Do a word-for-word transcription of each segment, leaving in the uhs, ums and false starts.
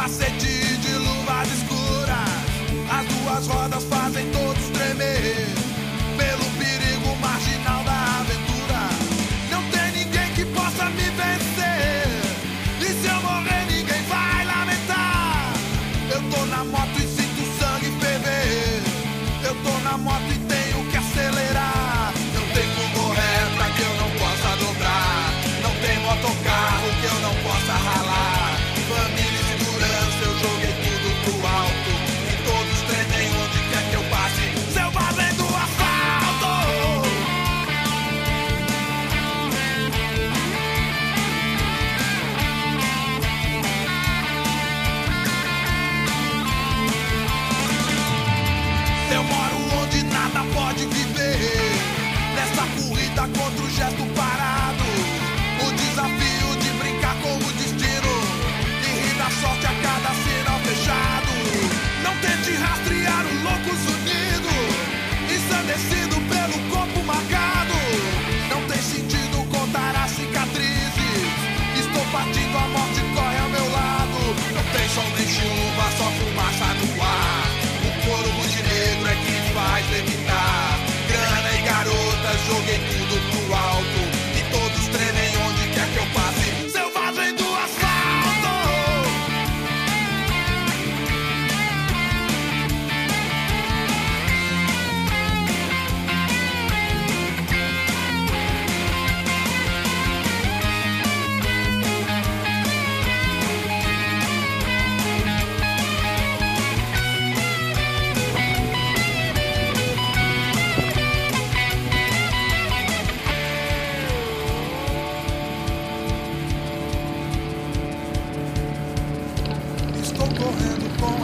capacete de luvas escuras. As duas rodas fazem todos tremer pelo perigo marginal da aventura. Não tem ninguém que possa me vencer, e se eu morrer ninguém vai lamentar. Eu tô na moto e sinto sangue ferver. Eu tô na moto e tenho que acelerar. Não tem curva reta que eu não possa dobrar. Não tem motocarro que eu não possa ralar. Família e segurança, eu joguei tudo pro alto. E todos tremem onde quer que eu passe. Seu barulho do assalto. Eu moro onde nada pode viver. Nessa corrida contra o gesto parado. O desafio de brincar com o destino. Sorte a cada sinal fechado. Não tente rastrear o Loucos Unidos, ensandecido pelo corpo marcado. Não tem sentido contar as cicatrizes. Estou partindo, a morte corre ao meu lado. Não tem sol nem chuva, só fumaça no ar. O corvo de negro é que faz levitar. Grana e garota, joguei tudo pro alto. E todos tremem onde quer que eu passe. Selvagem do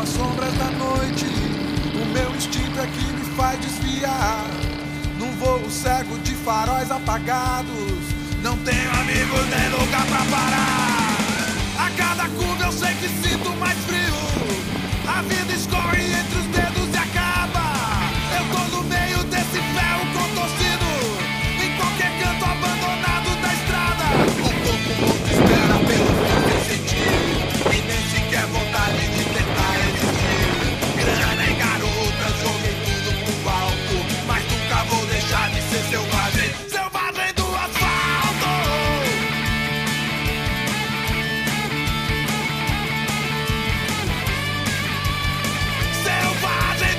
sombras da noite, o meu instinto é que me faz desviar. Num voo cego de faróis apagados, não tenho amigos nem lugar pra parar. A cada curva eu sei que sinto mais frio. A vida escorre entre os dedos e acaba. Eu tô no meio desse ferro contorcido, em qualquer canto abandonado da estrada. O corpo não te espera pelo fim de sentido, e nem sequer vontade de tentar. Selvagem, selvagem do asfalto. Selvagem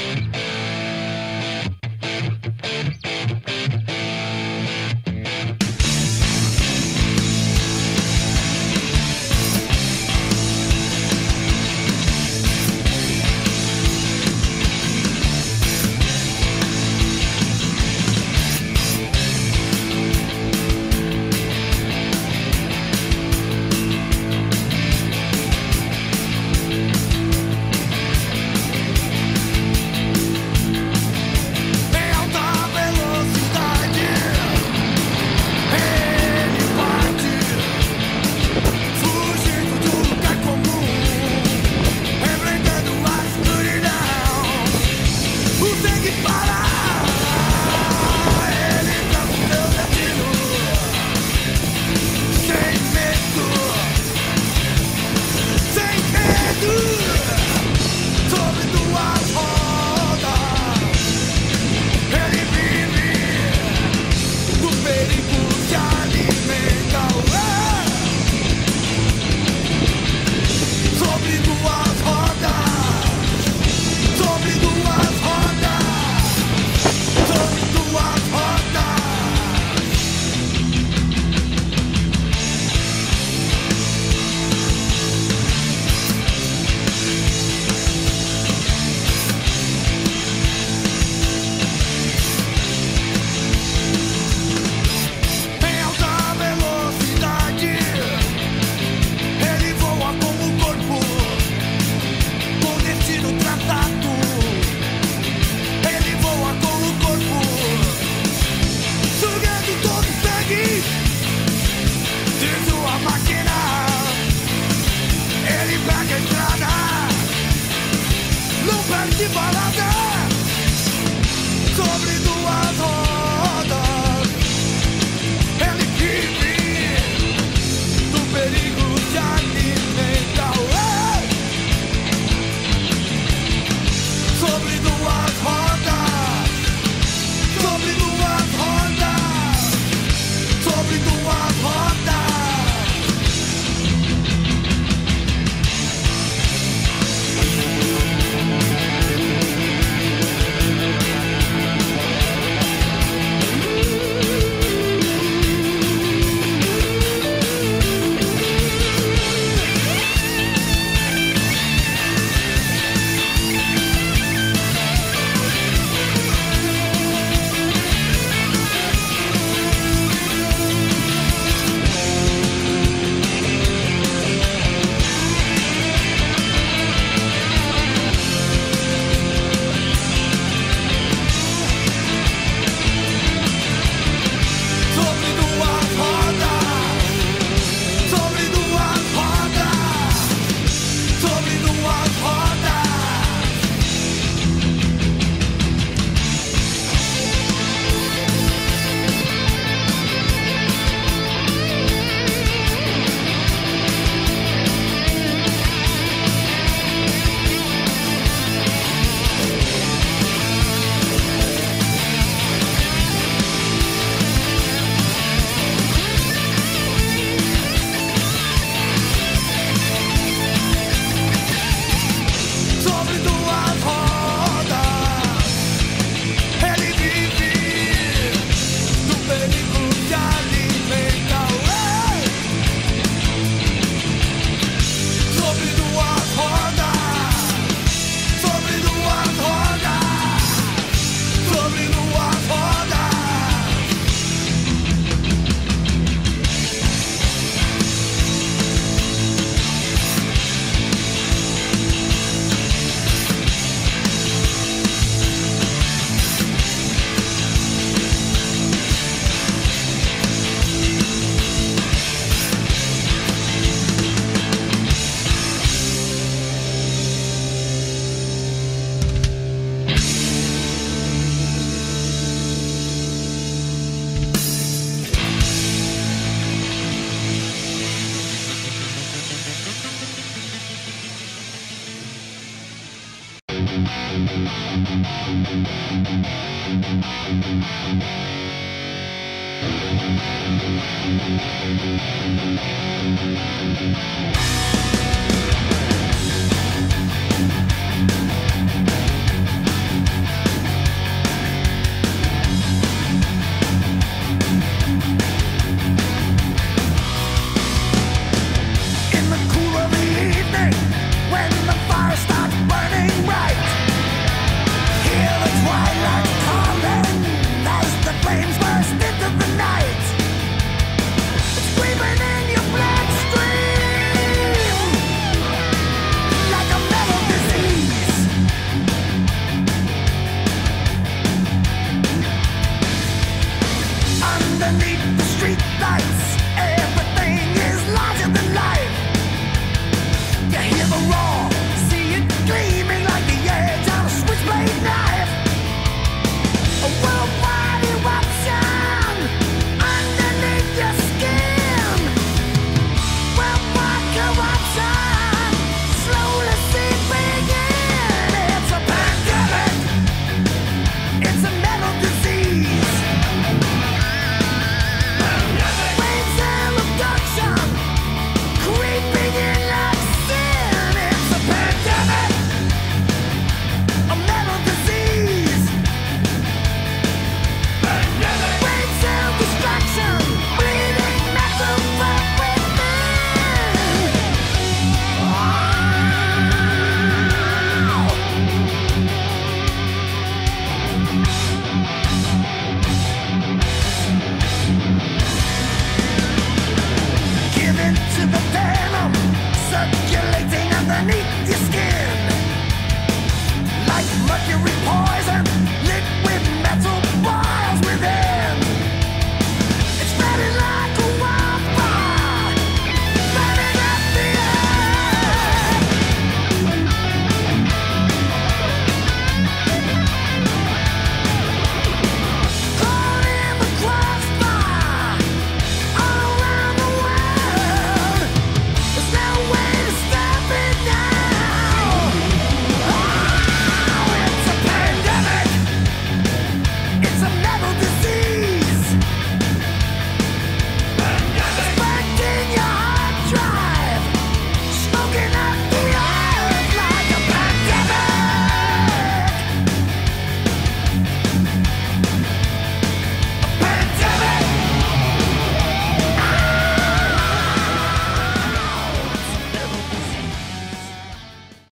do